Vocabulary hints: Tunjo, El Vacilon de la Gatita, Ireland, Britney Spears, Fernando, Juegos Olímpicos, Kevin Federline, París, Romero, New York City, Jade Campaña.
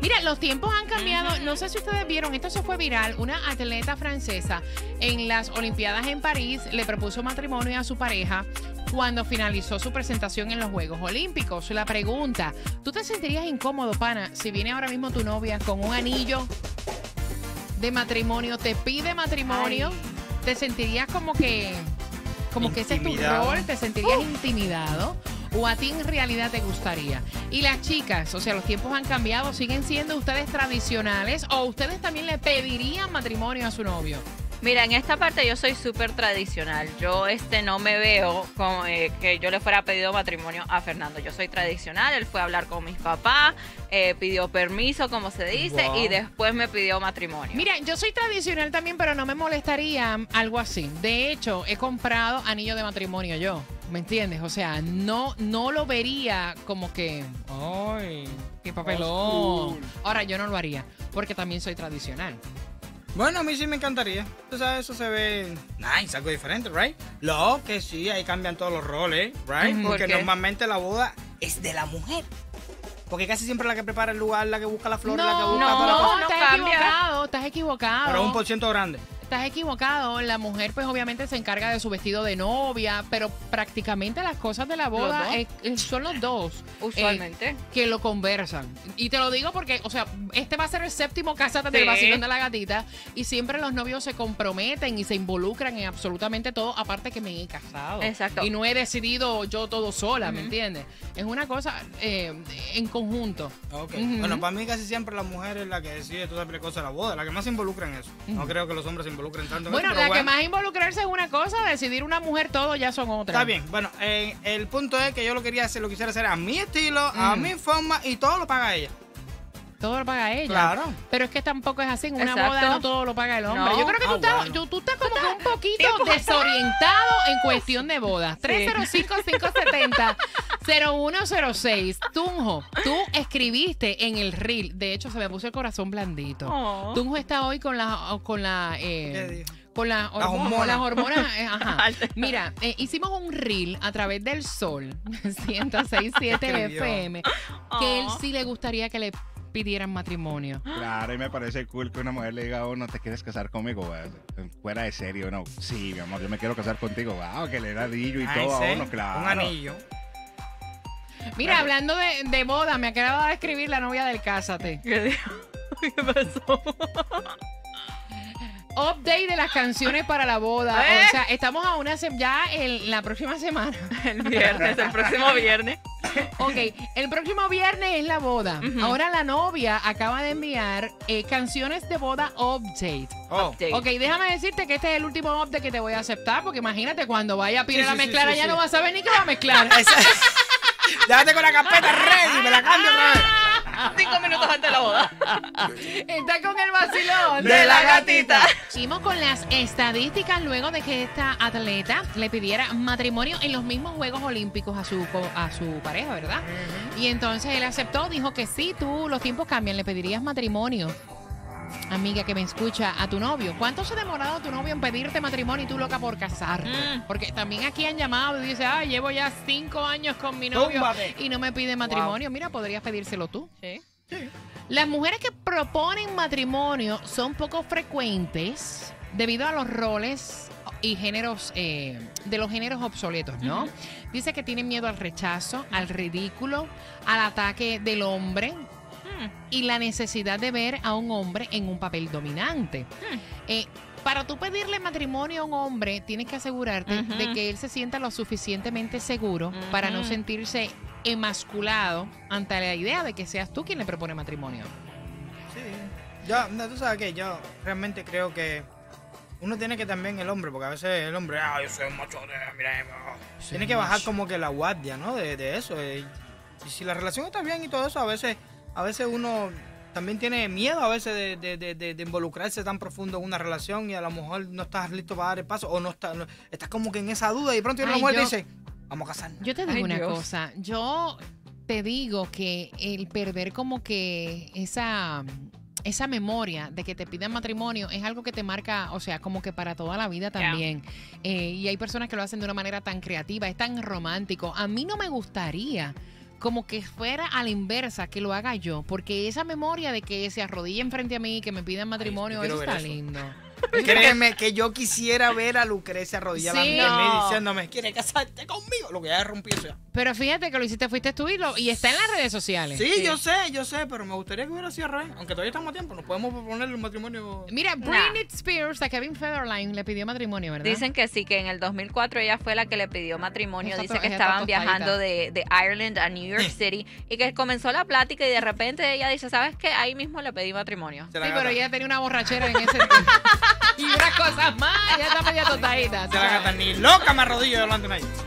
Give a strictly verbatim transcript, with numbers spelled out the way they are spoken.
Mira, los tiempos han cambiado. No sé si ustedes vieron, esto se fue viral. Una atleta francesa en las Olimpiadas en París le propuso matrimonio a su pareja cuando finalizó su presentación en los Juegos Olímpicos. La pregunta, ¿tú te sentirías incómodo, pana, si viene ahora mismo tu novia con un anillo de matrimonio, te pide matrimonio? Ay. ¿Te sentirías como que, como que ese es tu rol? ¿Te sentirías uh. intimidado? ¿O a ti en realidad te gustaría? Y las chicas, o sea, los tiempos han cambiado, ¿siguen siendo ustedes tradicionales o ustedes también le pedirían matrimonio a su novio? Mira, en esta parte yo soy súper tradicional. Yo este, no me veo como, eh, que yo le fuera pedido matrimonio a Fernando. Yo soy tradicional, él fue a hablar con mis papás, eh, pidió permiso, como se dice, wow. y después me pidió matrimonio. Mira, yo soy tradicional también, pero no me molestaría algo así. De hecho, he comprado anillo de matrimonio yo, ¿me entiendes? O sea, no, no lo vería como que... ¡Ay, qué papelón! Ahora, yo no lo haría, porque también soy tradicional. Bueno, a mí sí me encantaría. Tú sabes, eso se ve nice, algo diferente, ¿right? Lo que sí, ahí cambian todos los roles, ¿right? ¿Por Porque qué? Normalmente la boda es de la mujer. Porque casi siempre la que prepara el lugar, la que busca la flor, no, la que busca... No, toda la... no, estás cambia. equivocado, estás equivocado. Pero un por ciento grande. Estás equivocado. La mujer, pues, obviamente se encarga de su vestido de novia, pero prácticamente las cosas de la boda ¿Los es, es, son los dos. Usualmente. Eh, que lo conversan. Y te lo digo porque, o sea, este va a ser el séptimo Cásate del sí. Vacilón de la Gatita y siempre los novios se comprometen y se involucran en absolutamente todo, aparte que me he casado. Exacto. Y no he decidido yo todo sola, uh-huh. ¿me entiendes? Es una cosa eh, en conjunto. Ok. Uh-huh. Bueno, para mí casi siempre la mujer es la que decide todas las cosas de la boda, la que más se involucra en eso. Uh-huh. No creo que los hombres se Tanto bueno, la bueno. que más involucrarse es una cosa, decidir una mujer todo ya son otras. Está bien, bueno, eh, el punto es que yo lo quería hacer, lo quisiera hacer a mi estilo, mm. a mi forma y todo lo paga ella. Todo lo paga ella. Claro. Pero es que tampoco es así. En una Exacto. boda no todo lo paga el hombre. No. Yo creo que tú, oh, estás, bueno. yo, tú estás como que un poquito desorientado en cuestión de bodas. Sí. tres cero cinco, cinco siete cero, cero uno cero seis. Tunjo, tú escribiste en el reel. De hecho, se me puso el corazón blandito. Oh. Tunjo está hoy con la... Con la eh, con la hormona, la hormona. las hormonas. Eh, ajá. Mira, eh, hicimos un reel a través del Sol ciento seis punto siete F M oh. que él sí le gustaría que le pidieran matrimonio. Claro, y me parece cool que una mujer le diga, oh, ¿no te quieres casar conmigo? Güey? Fuera de serio, no. Sí, mi amor, yo me quiero casar contigo. Wow, que le da anillo y Ay, todo sí. a uno, claro. Un anillo. Mira, claro. hablando de, de boda, me acababa de escribir la novia del Cásate. ¿Qué, ¿Qué pasó? Update de las canciones para la boda. ¿Eh? O sea, estamos a una sem ya en la próxima semana. El viernes, el próximo viernes. Ok, el próximo viernes es la boda. Uh-huh. Ahora la novia acaba de enviar eh, canciones de boda update. Oh. update. Ok, déjame decirte que este es el último update que te voy a aceptar, porque imagínate cuando vaya a pedir sí, la sí, mezclara, sí, sí, ya sí. no vas a saber ni qué va a mezclar. Déjate con la carpeta ready, me la cambio otra vez. Cinco minutos antes de la boda. Está con el vacilón de, de la gatita. Seguimos con las estadísticas luego de que esta atleta le pidiera matrimonio en los mismos Juegos Olímpicos a su, a su pareja, ¿verdad? Uh-huh. Y entonces él aceptó, dijo que sí, tú, los tiempos cambian, le pedirías matrimonio. Amiga que me escucha, a tu novio. ¿Cuánto se ha demorado tu novio en pedirte matrimonio y tú loca por casarte? Mm. Porque también aquí han llamado y dicen, ah, llevo ya cinco años con mi novio Túmbate. y no me pide matrimonio. Wow. Mira, podrías pedírselo tú. Sí. Sí. Las mujeres que proponen matrimonio son poco frecuentes debido a los roles y géneros, eh, de los géneros obsoletos, ¿no? Uh-huh. Dice que tienen miedo al rechazo, al ridículo, al ataque del hombre y la necesidad de ver a un hombre en un papel dominante. Hmm. Eh, para tú pedirle matrimonio a un hombre, tienes que asegurarte uh-huh. de que él se sienta lo suficientemente seguro uh-huh. para no sentirse emasculado ante la idea de que seas tú quien le propone matrimonio. Sí. Yo, no, tú sabes que yo realmente creo que uno tiene que también el hombre, porque a veces el hombre, ah, yo soy un macho, mira, sí, tiene que bajar macho. como que la guardia, ¿no? De, de eso. Y, y si la relación está bien y todo eso, a veces... A veces uno también tiene miedo a veces de, de, de, de, de involucrarse tan profundo en una relación y a lo mejor no estás listo para dar el paso o no, está, no estás como que en esa duda y pronto una mujer te dice, vamos a casarnos. Yo te digo Ay, una Dios. cosa, yo te digo que el perder como que esa... esa memoria de que te pidan matrimonio es algo que te marca, o sea, como que para toda la vida también. Yeah. Eh, y hay personas que lo hacen de una manera tan creativa, es tan romántico. A mí no me gustaría como que fuera a la inversa, que lo haga yo. Porque esa memoria de que se arrodillen frente a mí, que me pidan matrimonio, ay, eso está eso. lindo. Créeme que yo quisiera ver a Lucrecia arrodillada sí, a mí no. diciéndome, ¿quieres casarte conmigo? Lo que ya rompí eso. Pero fíjate que lo hiciste, fuiste tú y, lo, y está en las redes sociales. Sí, sí, yo sé, yo sé, pero me gustaría que hubiera sido al revés. Aunque todavía estamos a tiempo, nos podemos proponer un matrimonio. Mira, nah. Britney Spears a Kevin Federline le pidió matrimonio, ¿verdad? Dicen que sí, que en el dos mil cuatro ella fue la que le pidió matrimonio. Exacto, dice que estaban viajando de, de Ireland a New York City y que comenzó la plática y de repente ella dice, ¿sabes qué? Ahí mismo le pedí matrimonio. Sí, gata. Pero ella tenía una borrachera en ese tiempo. Y unas cosas más, ya está media tostadita. Se la gata ni loca, me arrodillo delante de nadie.